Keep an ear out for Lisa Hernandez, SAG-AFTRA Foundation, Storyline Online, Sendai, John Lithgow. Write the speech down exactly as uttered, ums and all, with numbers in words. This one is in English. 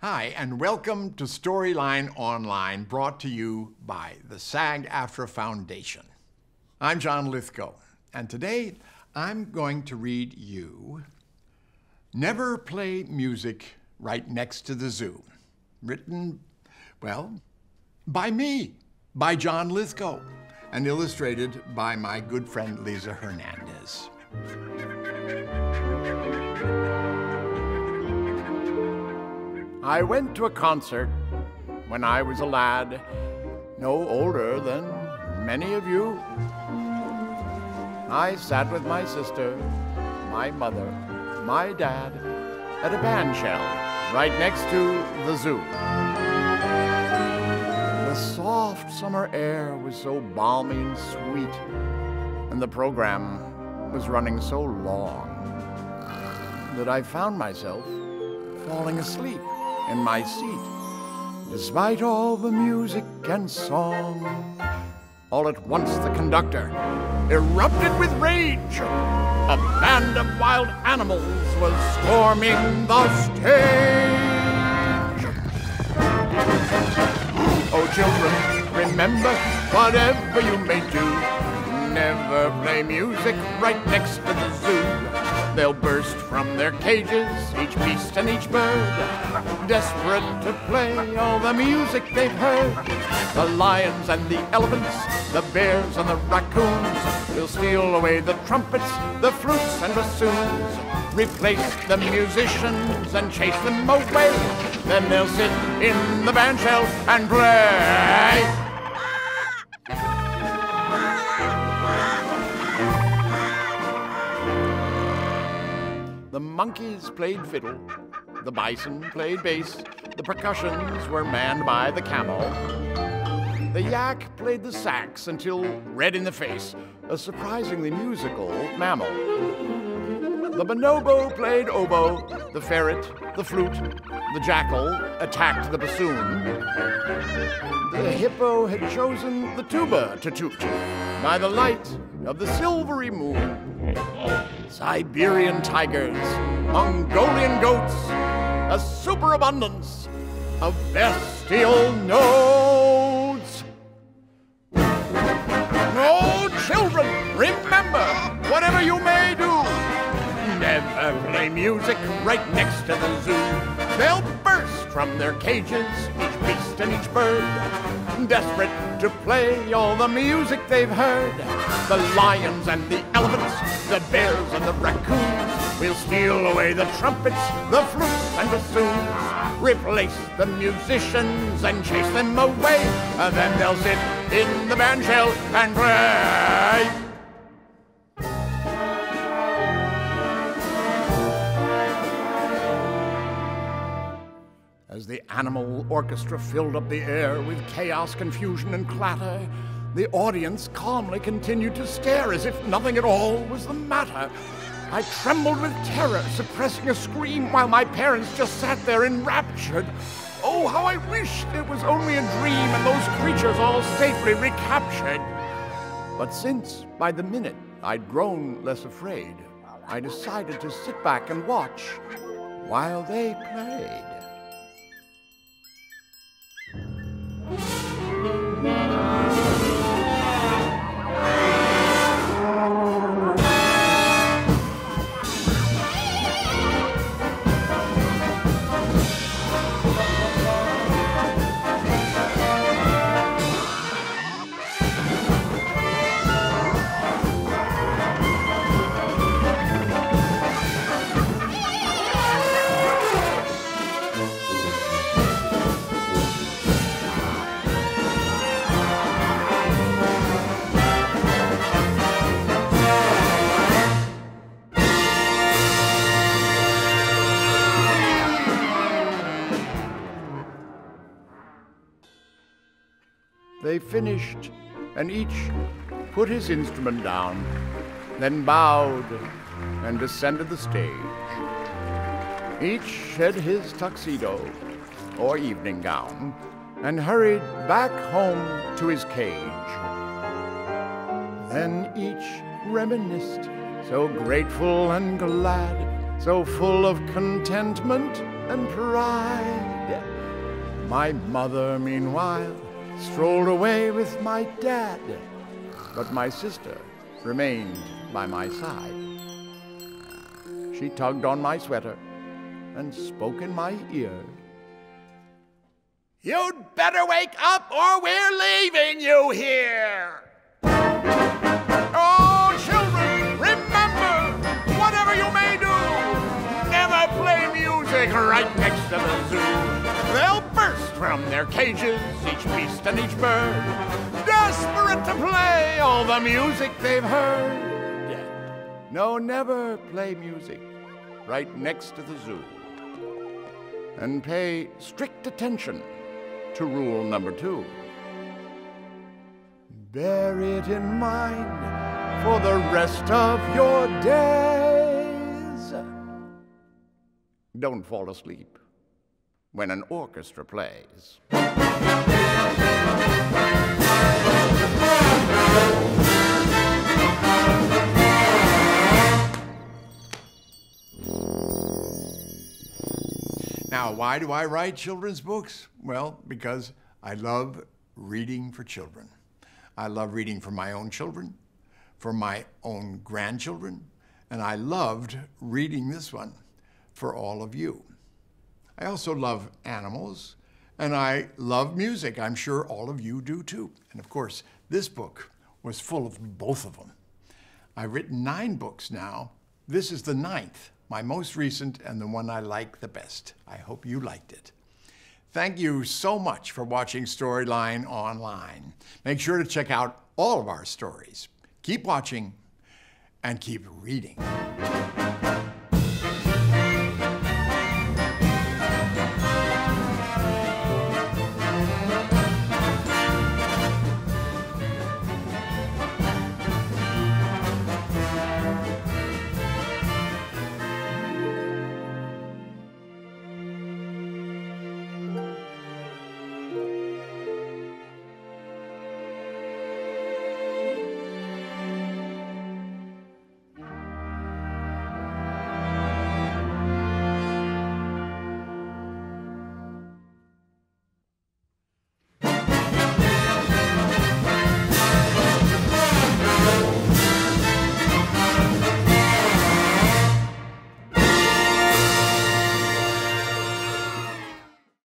Hi, and welcome to Storyline Online, brought to you by the SAG-AFTRA Foundation. I'm John Lithgow, and today I'm going to read you Never Play Music Right Next to the Zoo, written, well, by me, by John Lithgow, and illustrated by my good friend Lisa Hernandez. I went to a concert when I was a lad, no older than many of you. I sat with my sister, my mother, my dad, at a band shell right next to the zoo. The soft summer air was so balmy and sweet, and the program was running so long that I found myself falling asleep in my seat, despite all the music and song. All at once the conductor erupted with rage. A band of wild animals was storming the stage. Oh children, remember, whatever you may do, never play music right next to the zoo. They'll burst from their cages, each beast and each bird, desperate to play all the music they've heard. The lions and the elephants, the bears and the raccoons, will steal away the trumpets, the flutes and bassoons, replace the musicians and chase them away. Then they'll sit in the band shell and play. The monkeys played fiddle, the bison played bass, the percussions were manned by the camel. The yak played the sax until red in the face, a surprisingly musical mammal. The bonobo played oboe, the ferret, the flute, the jackal attacked the bassoon. The hippo had chosen the tuba to toot by the light of the silvery moon. Siberian tigers, Mongolian goats, a superabundance of bestial notes. Oh, children, remember, whatever you may do, never play music right next to the zoo. They'll burst from their cages, each beast and each bird, desperate to play all the music they've heard. The lions and the elephants, the bears and the raccoons, will steal away the trumpets, the flutes and bassoons, replace the musicians and chase them away. And then they'll sit in the band shell and play. As the animal orchestra filled up the air with chaos, confusion, and clatter, the audience calmly continued to stare as if nothing at all was the matter. I trembled with terror, suppressing a scream, while my parents just sat there enraptured. Oh, how I wished it was only a dream and those creatures all safely recaptured. But since, by the minute, I'd grown less afraid, I decided to sit back and watch while they played. They finished, and each put his instrument down, then bowed and descended the stage. Each shed his tuxedo or evening gown and hurried back home to his cage. Then each reminisced, so grateful and glad, so full of contentment and pride. My mother, meanwhile, strolled away with my dad, but my sister remained by my side. She tugged on my sweater and spoke in my ear. You'd better wake up or we're leaving you here. Oh, children, remember, whatever you may do, never play music right next to the zoo. They'll burst from their cages, each beast and each bird, desperate to play all the music they've heard. No, never play music right next to the zoo. And pay strict attention to rule number two. Bear it in mind for the rest of your days. Don't fall asleep when an orchestra plays. Now, why do I write children's books? Well, because I love reading for children. I love reading for my own children, for my own grandchildren, and I loved reading this one for all of you. I also love animals, and I love music. I'm sure all of you do too. And of course, this book was full of both of them. I've written nine books now. This is the ninth. My most recent and the one I like the best. I hope you liked it. Thank you so much for watching Storyline Online. Make sure to check out all of our stories. Keep watching and keep reading.